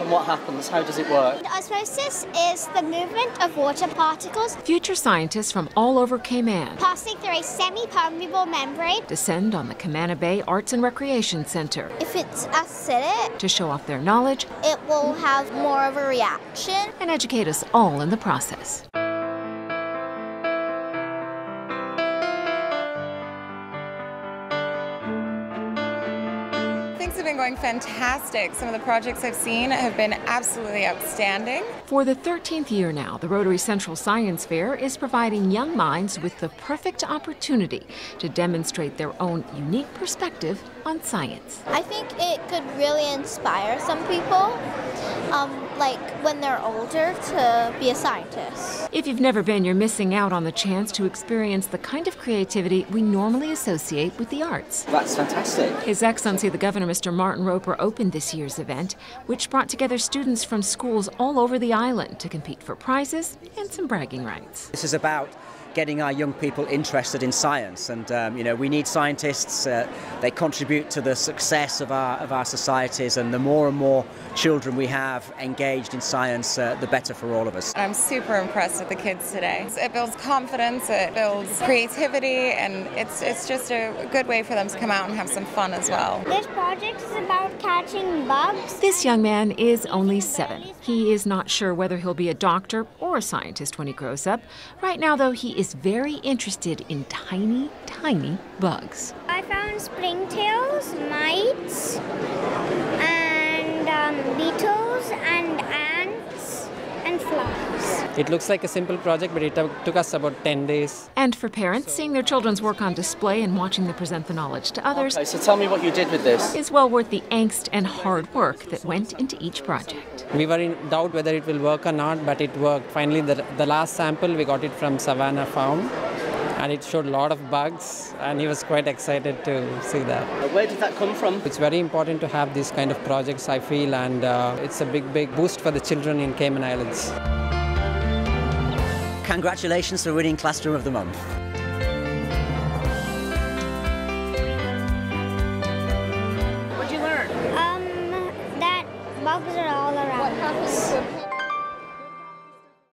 and what happens? How does it work? Osmosis is the movement of water particles. Future scientists from all over Cayman, passing through a semi-permeable membrane, descend on the Caymana Bay Arts and Recreation Center. If it's acidic, to show off their knowledge, it will have more of a reaction, and educate us all in the process. Things have been going fantastic. Some of the projects I've seen have been absolutely outstanding. For the 13th year now, the Rotary Central Science Fair is providing young minds with the perfect opportunity to demonstrate their own unique perspective on science. I think it could really inspire some people, like when they're older, to be a scientist. If you've never been, you're missing out on the chance to experience the kind of creativity we normally associate with the arts. That's fantastic. His Excellency the Governor, Mr. Martin Roper, opened this year's event, which brought together students from schools all over the island to compete for prizes and some bragging rights. This is about getting our young people interested in science, and you know, we need scientists. They contribute to the success of our societies, and the more and more children we have engaged in science, the better for all of us. I'm super impressed with the kids today. It builds confidence, it builds creativity, and it's just a good way for them to come out and have some fun as well. This project is about catching bugs. This young man is only 7. He is not sure whether he'll be a doctor or a scientist when he grows up. Right now, though, he is very interested in tiny, tiny bugs. I found springtails, mites, and beetles, and ants, and flies. It looks like a simple project, but it took us about 10 days. And for parents, seeing their children's work on display and watching them present the knowledge to others, okay, so tell me what you did with this, is well worth the angst and hard work that went into each project. We were in doubt whether it will work or not, but it worked. Finally, the last sample, we got it from Savannah Farm, and it showed a lot of bugs, and he was quite excited to see that. Where did that come from? It's very important to have these kind of projects, I feel, and it's a big, big boost for the children in Cayman Islands. Congratulations for winning Classroom of the Month.